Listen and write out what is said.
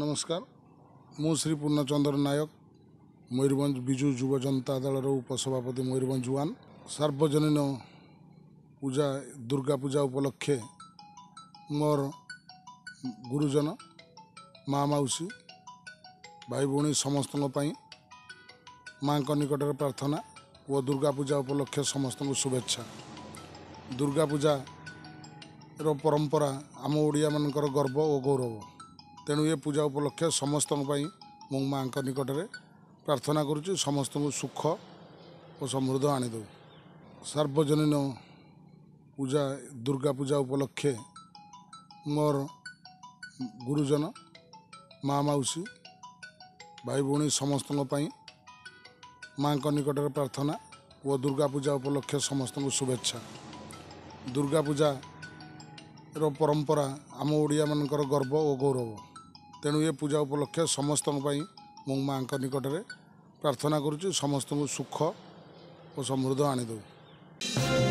नमस्कार मु श्री पूर्णचंद्र नायक मयूरभंज विजु जुव जनता दल उपसभापति मयूरभंज वन सार्वजनीन पूजा दुर्गा पूजा उपलक्षे मोर गुरुजन माँ मौसी भाई भौणी समस्त माँ को निकट में प्रार्थना वो दुर्गा पूजा उपलक्षे समस्त शुभेच्छा। दुर्गा पूजा रो परंपरा आम ओडिया मानकर गर्व और गौरव, तेणु ये पूजा उपलक्षे समस्त मो माँ को निकट में प्रार्थना करुच्ची समस्त सुख और समृद्ध आनीदेव। सार्वजनीन पूजा दुर्गा पूजा उपलक्षे मोर गुरुजन माँ मौसी भाई भौणी समस्त माँ को निकट में प्रार्थना वो दुर्गा पूजा उपलक्षे समस्त शुभेच्छा। दुर्गा पूजा रो परंपरा आम ओडिया मानकर गर्व और गौरव, तेणु ये पूजा उपलक्षे समस्त मो माँ को निकट में प्रार्थना करुच्ची समस्त सुख और समृद्ध आनीदेव।